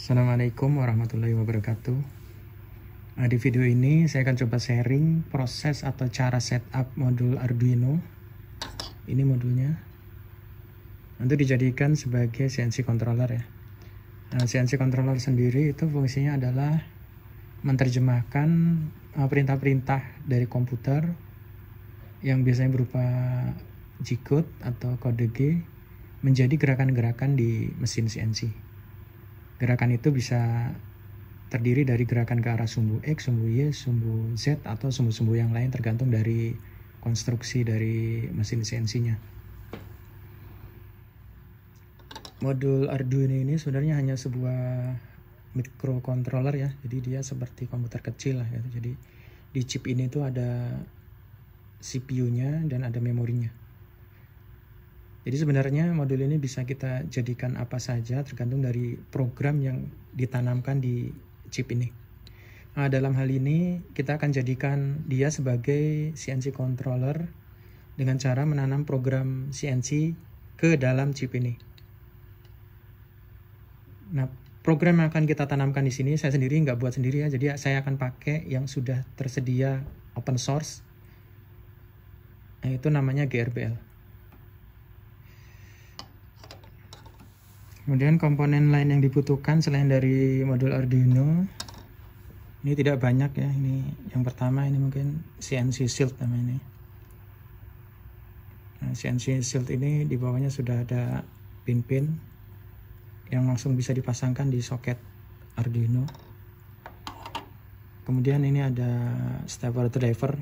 Assalamualaikum warahmatullahi wabarakatuh. Di video ini saya akan coba sharing proses atau cara setup modul Arduino. Ini modulnya untuk dijadikan sebagai CNC controller ya. Nah, CNC controller sendiri itu fungsinya adalah menerjemahkan perintah-perintah dari komputer yang biasanya berupa G-code atau kode G menjadi gerakan-gerakan di mesin CNC. Gerakan itu bisa terdiri dari gerakan ke arah sumbu X, sumbu Y, sumbu Z, atau sumbu-sumbu yang lain tergantung dari konstruksi dari mesin CNC-nya. Modul Arduino ini sebenarnya hanya sebuah microcontroller ya, jadi dia seperti komputer kecil lah gitu. Jadi di chip ini tuh ada CPU-nya dan ada memorinya. Jadi sebenarnya modul ini bisa kita jadikan apa saja tergantung dari program yang ditanamkan di chip ini. Nah, dalam hal ini kita akan jadikan dia sebagai CNC controller dengan cara menanam program CNC ke dalam chip ini. Nah, program yang akan kita tanamkan di sini saya sendiri nggak buat sendiri ya. Jadi saya akan pakai yang sudah tersedia open source. Nah, itu namanya GRBL. Kemudian komponen lain yang dibutuhkan selain dari modul Arduino ini tidak banyak ya. Ini yang pertama ini mungkin CNC shield namanya ini. Nah, CNC shield ini di bawahnya sudah ada pin-pin yang langsung bisa dipasangkan di soket Arduino. Kemudian ini ada stepper driver.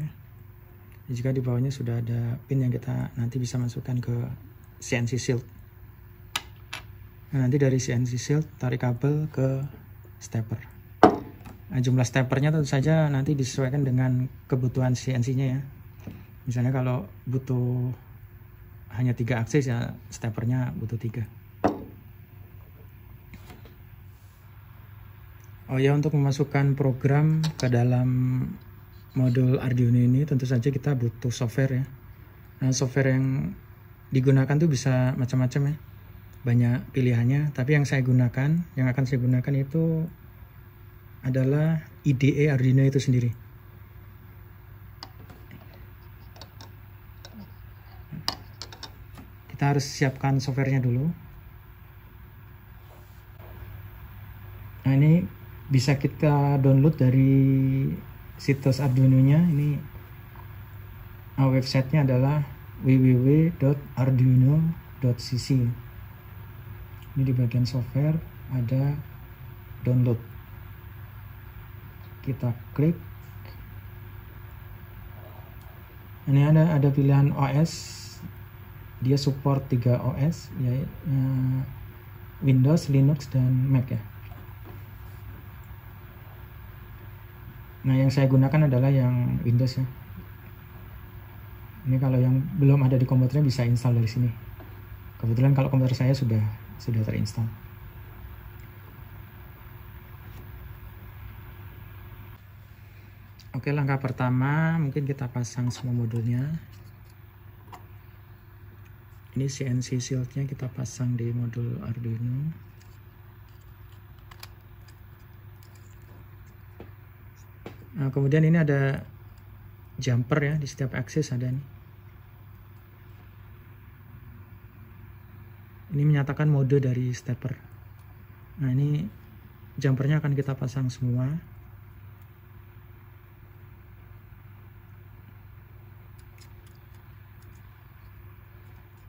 Jika di bawahnya sudah ada pin yang kita nanti bisa masukkan ke CNC shield. Nah, nanti dari CNC shield tarik kabel ke stepper. Nah, jumlah steppernya tentu saja nanti disesuaikan dengan kebutuhan CNC-nya ya. Misalnya kalau butuh hanya 3 akses ya, steppernya butuh 3. Oh ya, untuk memasukkan program ke dalam modul Arduino ini tentu saja kita butuh software ya. Nah, software yang digunakan tuh bisa macam-macam ya, banyak pilihannya, tapi yang akan saya gunakan itu adalah IDE Arduino itu sendiri. Kita harus siapkan softwarenya dulu. Nah, ini bisa kita download dari situs Arduino-nya. Ini websitenya adalah www.arduino.cc. Ini di bagian software ada download, kita klik. Ini ada pilihan OS, dia support 3 OS yaitu Windows, Linux, dan Mac ya. Nah, yang saya gunakan adalah yang Windows ya. Ini kalau yang belum ada di komputernya bisa install dari sini. Kebetulan kalau komputer saya sudah terinstall. Oke, langkah pertama mungkin kita pasang semua modulnya. Ini CNC shieldnya kita pasang di modul Arduino. Nah, kemudian ini ada jumper ya, di setiap aksis ada nih. Ini menyatakan mode dari stepper. Nah, ini jumpernya akan kita pasang semua.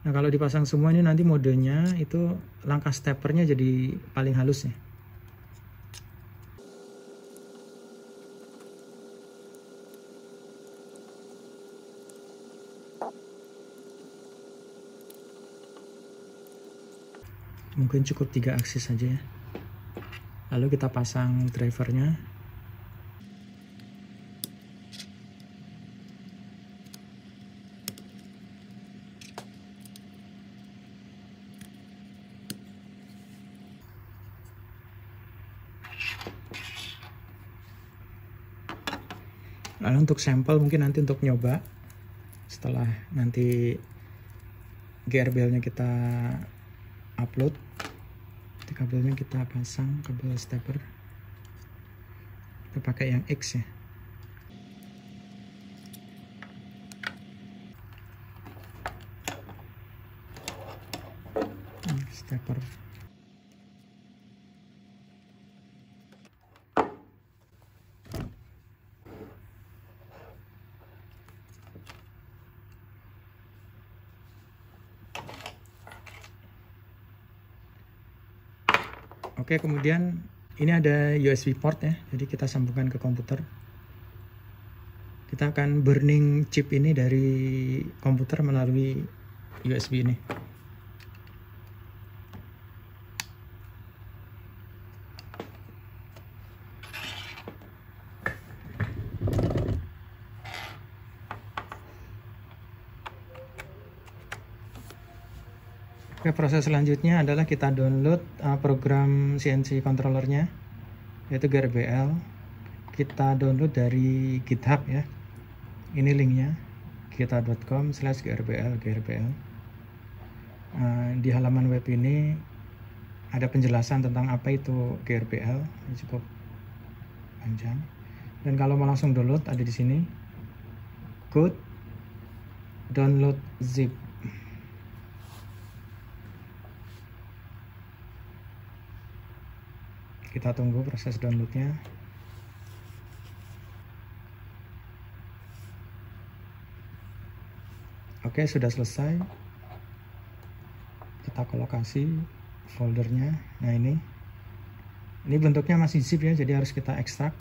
Nah, kalau dipasang semua ini nanti modenya itu langkah steppernya jadi paling halus ya. Mungkin cukup 3 aksis saja ya. Lalu kita pasang drivernya. Lalu untuk sampel mungkin nanti untuk nyoba setelah nanti GRBL-nya kita upload. kabelnya kita pasang kabel stepper, kita pakai yang X ya. Stepper oke, kemudian ini ada USB port ya, jadi kita sambungkan ke komputer. Kita akan burning chip ini dari komputer melalui USB ini. Oke, proses selanjutnya adalah kita download program CNC controllernya, yaitu GRBL. Kita download dari GitHub ya. Ini linknya, github.com/GRBL. Di halaman web ini ada penjelasan tentang apa itu GRBL, cukup panjang. Dan kalau mau langsung download ada di sini, code download zip. Kita tunggu proses downloadnya. Oke, sudah selesai. Kita ke lokasi foldernya. Nah ini bentuknya masih zip ya, jadi harus kita ekstrak.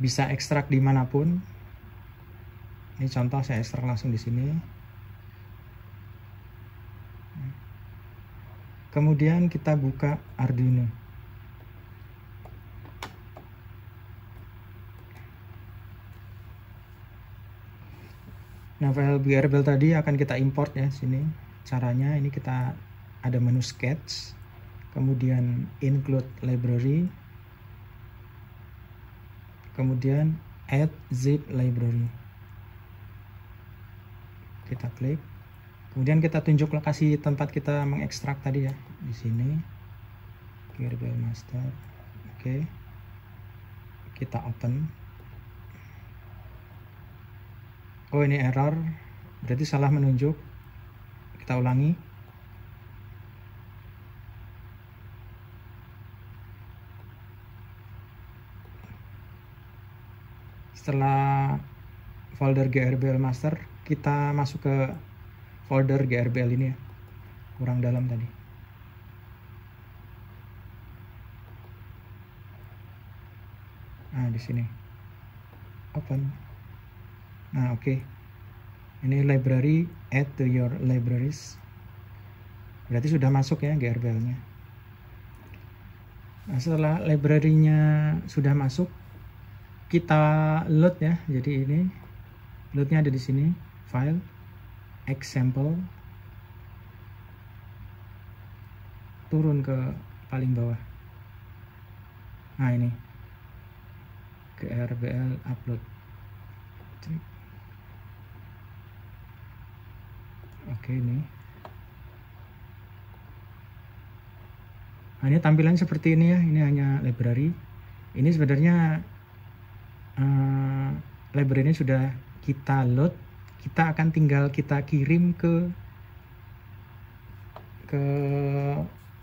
Bisa ekstrak dimanapun. Ini contoh saya ekstrak langsung di sini. Kemudian kita buka Arduino. Nah, file GRBL tadi akan kita import ya. Sini caranya, ini kita ada menu sketch, kemudian include library, kemudian add zip library, kita klik, kemudian kita tunjuk lokasi tempat kita mengekstrak tadi ya, di sini GRBL master. Oke, kita open. Oh, ini error, berarti salah menunjuk. Kita ulangi. Setelah folder GRBL master, kita masuk ke folder GRBL ini ya, kurang dalam tadi. Nah, di sini open. Nah, oke. Ini library, add to your libraries. Berarti sudah masuk ya GRBL-nya. Nah, setelah library-nya sudah masuk, kita load ya. Jadi ini load-nya ada di sini, file, example, turun ke paling bawah. Nah, ini GRBL upload. Oke, ini tampilan seperti ini ya. Ini hanya library. Ini sebenarnya library ini sudah kita load. Kita akan tinggal kita kirim ke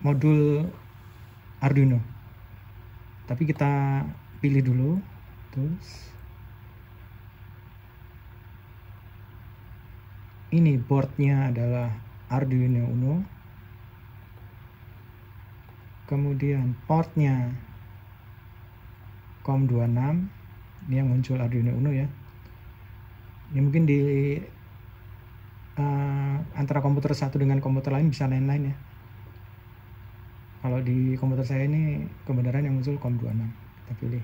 modul Arduino. Tapi kita pilih dulu, terus ini boardnya adalah Arduino Uno, kemudian portnya COM26, ini yang muncul Arduino Uno ya. Ini mungkin di antara komputer satu dengan komputer lain bisa lain-lain ya. Kalau di komputer saya ini kebenaran yang muncul COM26, kita pilih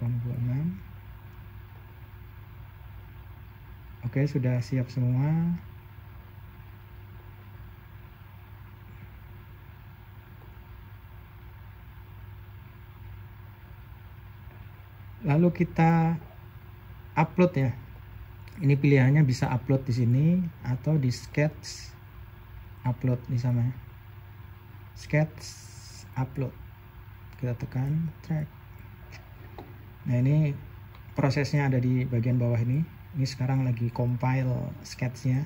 COM26. Oke, sudah siap semua. Lalu kita upload ya. Ini pilihannya bisa upload di sini atau di sketch upload di sana. sketch upload, kita tekan track. Nah ini prosesnya ada di bagian bawah ini sekarang lagi compile sketchnya,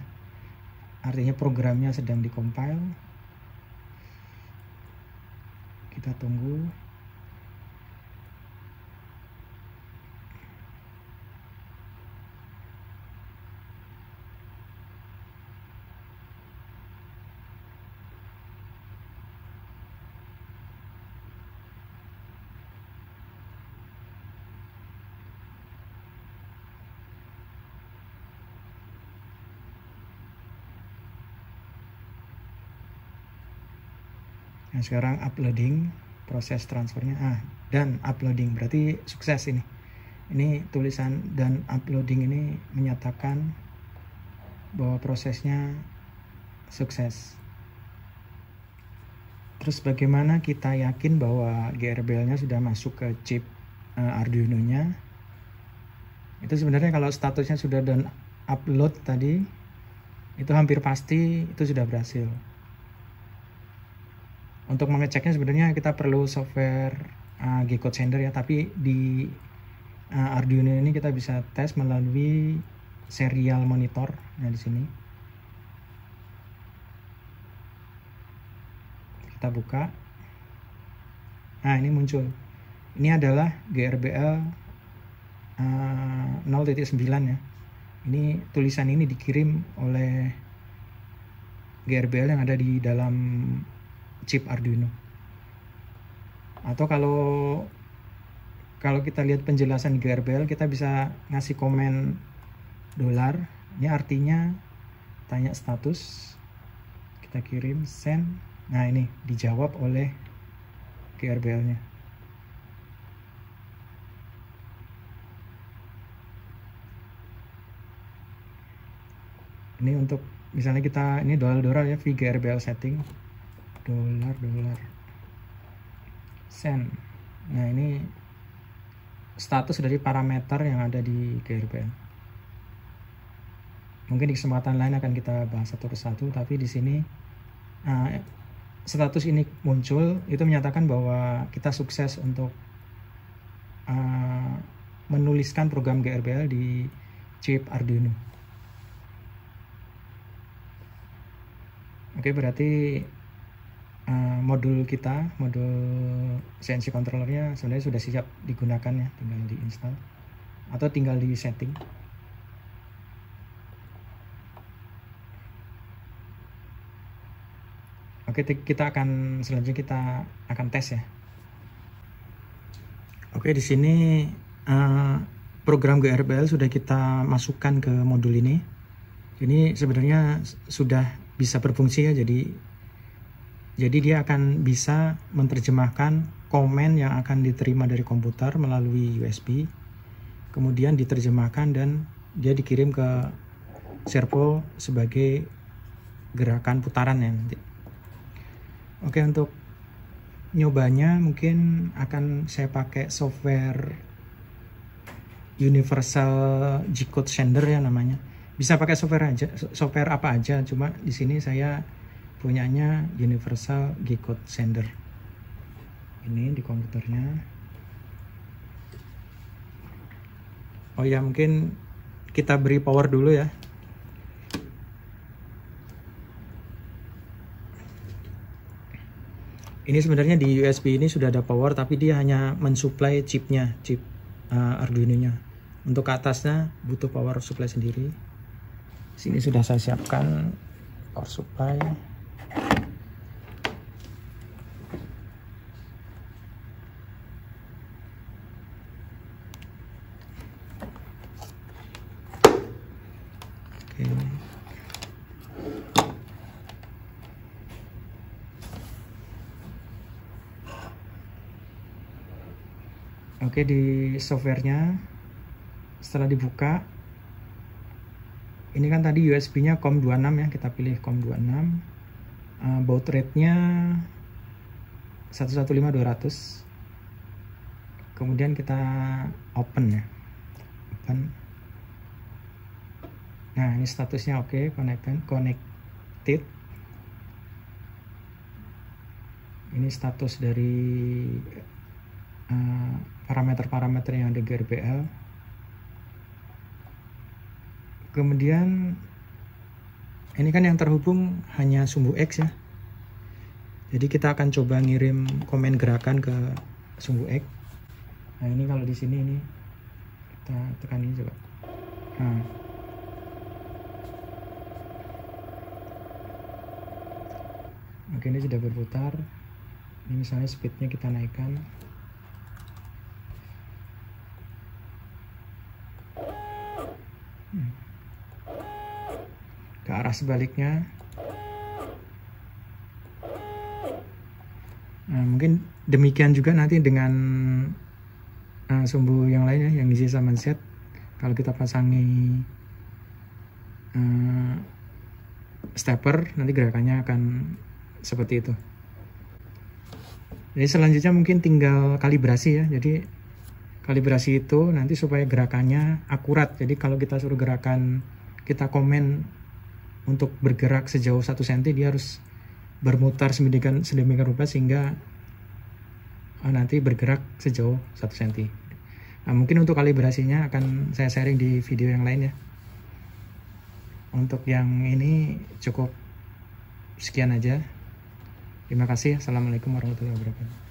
artinya programnya sedang di compile. Kita tunggu. Nah, sekarang uploading, proses transfernya dan uploading, berarti sukses. Ini tulisan dan uploading ini menyatakan bahwa prosesnya sukses. Terus bagaimana kita yakin bahwa GRBL-nya sudah masuk ke chip Arduino-nya? Itu sebenarnya kalau statusnya sudah dan upload tadi, itu hampir pasti itu sudah berhasil. Untuk mengeceknya sebenarnya kita perlu software Gcode Sender ya, tapi di Arduino ini kita bisa tes melalui serial monitor. Nah di sini kita buka. Nah ini muncul. Ini adalah GRBL 0.9 ya. Ini tulisan ini dikirim oleh GRBL yang ada di dalam chip Arduino. Atau kalau kita lihat penjelasan GRBL, kita bisa ngasih komen $. Ini artinya tanya status. Kita kirim send. Nah ini dijawab oleh GRBL-nya. Ini untuk misalnya kita ini $ya, VGRBL setting. $, send. Nah ini status dari parameter yang ada di GRBL. Mungkin di kesempatan lain akan kita bahas satu persatu, tapi di sini status ini muncul, itu menyatakan bahwa kita sukses untuk menuliskan program GRBL di chip Arduino. Oke, berarti modul CNC controllernya sebenarnya sudah siap digunakan ya, tinggal diinstal atau tinggal di setting. Oke, kita akan selanjutnya tes ya. Oke, di sini program GRBL sudah kita masukkan ke modul ini. Ini sebenarnya sudah bisa berfungsi ya, Jadi dia akan bisa menerjemahkan komen yang akan diterima dari komputer melalui USB, kemudian diterjemahkan dan dia dikirim ke servo sebagai gerakan putaran ya nanti. Oke, untuk nyobanya mungkin akan saya pakai software Universal Gcode Sender ya namanya. Bisa pakai software apa aja, cuma di sini saya punyanya Universal Gcode Sender. Ini di komputernya. Oh ya, mungkin kita beri power dulu ya. Ini sebenarnya di USB ini sudah ada power, tapi dia hanya mensuplai chipnya, chip Arduino-nya. Untuk atasnya butuh power supply sendiri. Sini sudah saya siapkan power supply. Oke, di softwarenya setelah dibuka ini kan tadi USB-nya COM26 ya, kita pilih COM26. Baud rate-nya 115200. Kemudian kita open ya. Open. Nah, ini statusnya oke, connected. Ini status dari parameter-parameter yang ada GRBL. Kemudian ini kan yang terhubung hanya sumbu X ya. Jadi kita akan coba ngirim komen gerakan ke sumbu X. Nah, ini kalau di sini ini kita tekan ini coba. Nah. Oke, ini sudah berputar. Ini misalnya speednya kita naikkan. Ke arah sebaliknya. Nah, mungkin demikian juga nanti dengan sumbu yang lainnya yang di sama Z. Kalau kita pasangi stepper, nanti gerakannya akan seperti itu. Jadi selanjutnya mungkin tinggal kalibrasi ya. Jadi kalibrasi itu nanti supaya gerakannya akurat. Jadi kalau kita suruh gerakan, kita komen untuk bergerak sejauh 1 cm, dia harus bermutar sedemikian rupa sehingga nanti bergerak sejauh 1 cm. Nah, mungkin untuk kalibrasinya akan saya sharing di video yang lain ya. Untuk yang ini cukup sekian aja. Terima kasih. Assalamualaikum warahmatullahi wabarakatuh.